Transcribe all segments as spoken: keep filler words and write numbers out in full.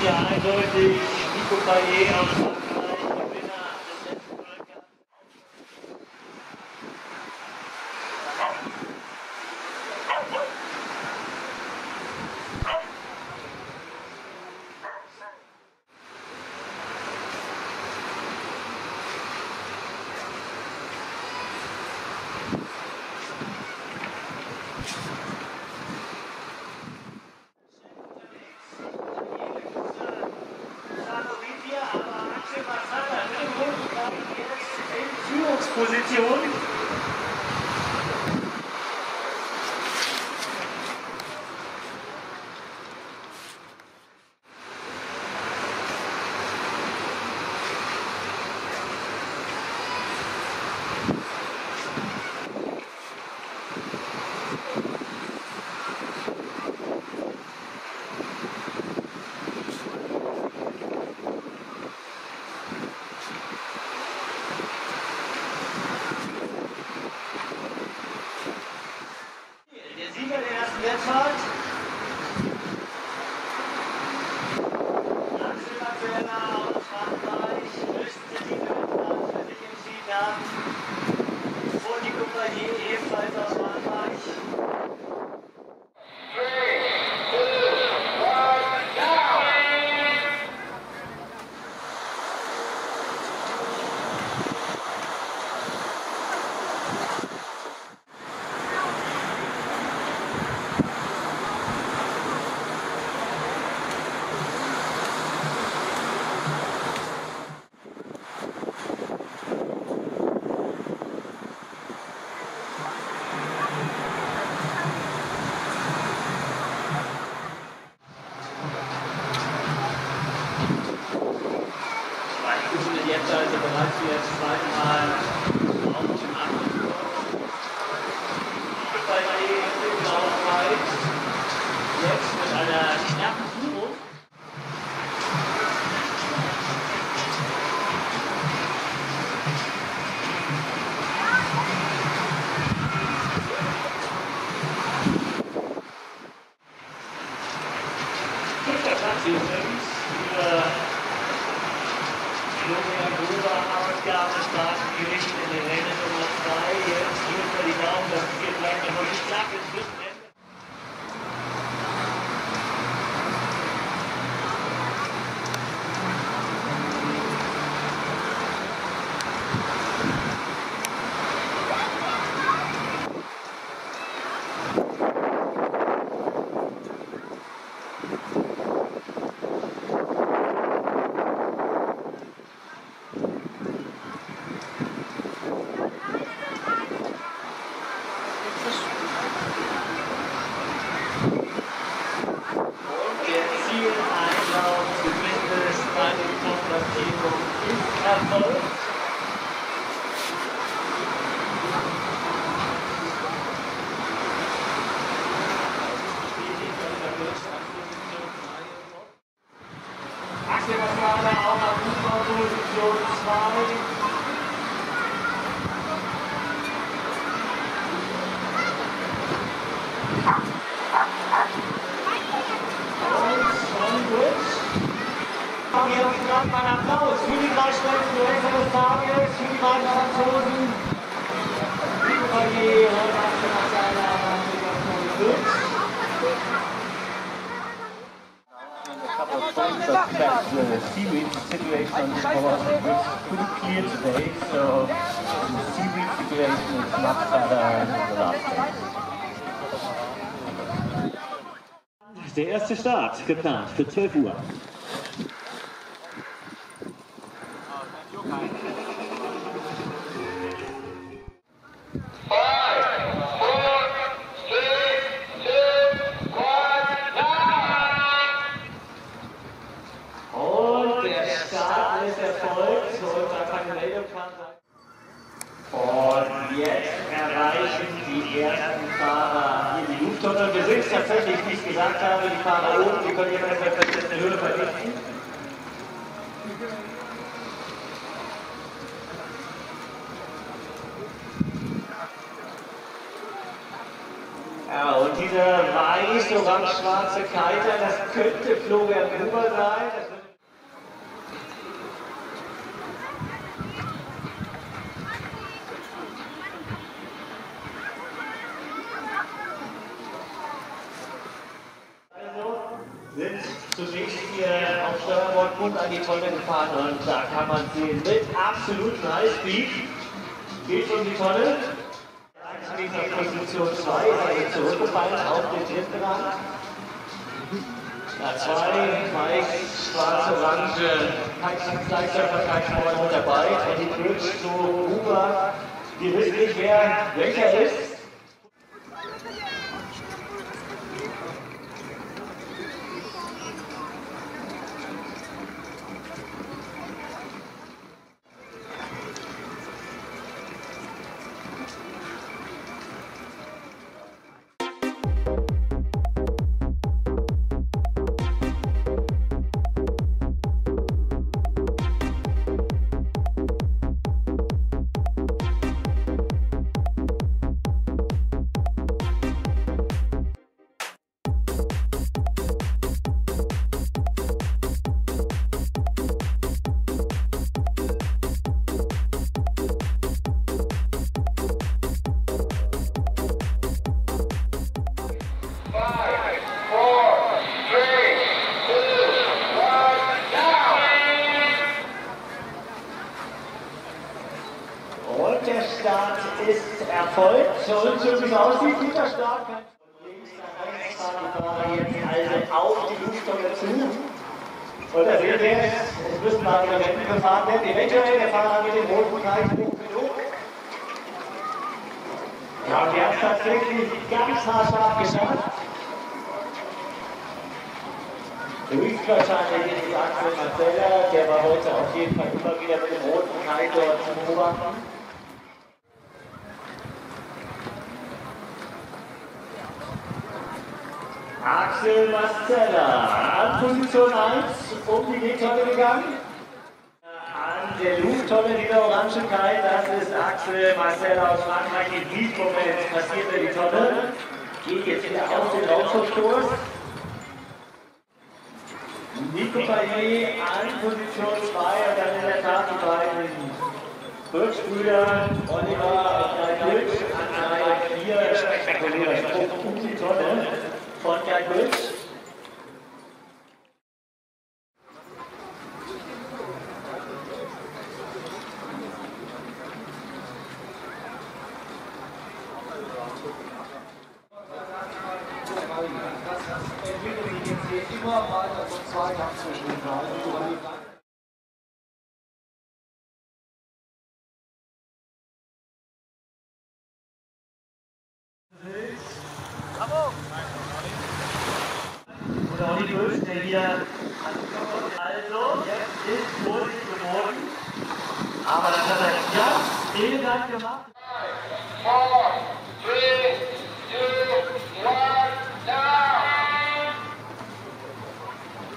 hier eindeutig Nico Parlier am Position. Der erste Start geplant für zwölf Uhr. diese weiß-orange-schwarze Kaiser, das könnte Florian Gruber sein. Also sind zunächst hier auf Steuerbord gut an die Tonne gefahren und da kann man sehen, mit absoluten Highspeed geht um die Tonne. Position zwei, also zurückgefallen auf den dritten Rang. Ja, zwei, Mike, schwarze, orange, Gleichschaffer, Gleichschaffer dabei. Olly Bridge zu Gruber. Wir wissen nicht, wer welcher ist. Ist erfolgt, und so wie es aussieht, sieht der Start ganz links nach rechts fahren, jetzt also auf die Luftstelle zu. Und da sehen wir es, es müssen mal wieder Wände gefahren werden, eventuell der Fahrer mit dem roten Kreis hoch genug. Ja, und die haben es tatsächlich ganz haarscharf geschafft. Höchstwahrscheinlich ist Axel Mazella, der war heute auf jeden Fall immer wieder mit dem roten Kreis dort zu beobachten. Axel Mazella an Position eins um die G-Tonne gegangen. An der Lufttonne dieser orangen Kite, das ist Axel Mazella aus Frankreich. In diesem Moment passiert er die Tonne. Geht jetzt wieder auf den Raumstoß. Nico Parlier an Position zwei und dann in der Tat die beiden Bridge-Brüder Oliver und Guy Bridge an Reihe vier spektakulärer Sprung um die Tonne von Guy Bridge. Immer weiter zum Zweikampf zwischen den beiden. Der hier also, jetzt ist Boden geworden, aber das hat er ganz elegant gemacht.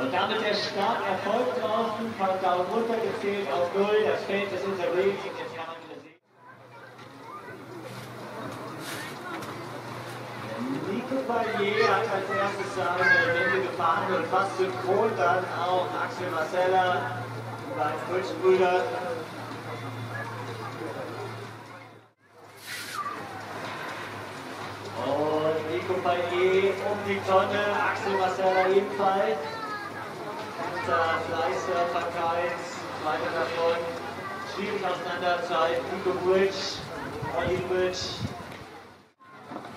Und damit der Start erfolgt draußen, von Daumen runtergezählt auf null, das Feld ist unterwegs. Nico Parlier hat als erstes seine Wände gefahren und fast synchron dann auch Axel Mazella, die beiden Bridge-Brüder. Und Nico Parlier um die Tonne, Axel Mazella ebenfalls. Ganzer Fleißhörperkreis, weiter davon. Schwierig auseinanderzuhalten, Nico Bridge, Olly Bridge.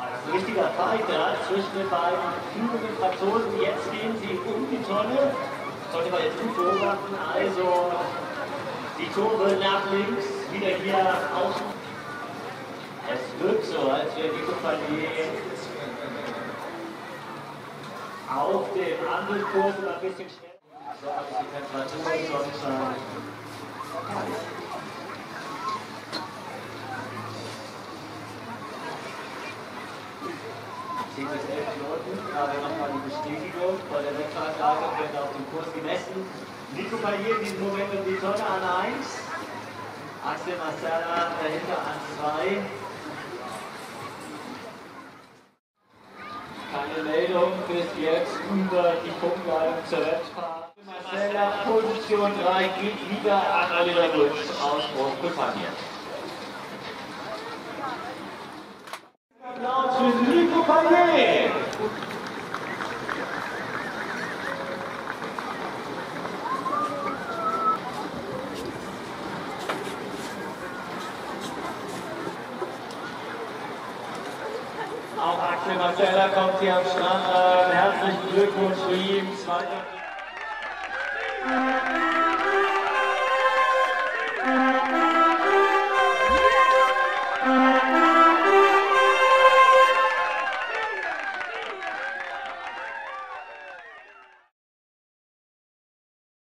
Ein richtiger Fighter zwischen den beiden führenden Franzosen. Jetzt gehen sie um die Tonne. Sollte man jetzt gut beobachten. Also die Kurve nach links, wieder hier außen. Es wirkt so, als wäre Nico Parlier auf dem anderen Kurs oder ein bisschen schneller. So, also die Temperatur ist Sonnenschein. zehn bis elf Minuten, gerade nochmal die Bestätigung bei der Wechselanlage, wird auf dem Kurs gemessen. Nico Parlier in diesem Moment um die Tonne an eins, Axel Mazella dahinter an zwei. Eine Meldung bis jetzt über die Punktleitung zur Wettfahrt. Mazella, Position drei, geht wieder an Olly Bridge aus Großbritannien. Applaus für Nico Parlier. Auch Axel Mazella kommt hier am Strand an. Herzlichen Glückwunsch für ihn.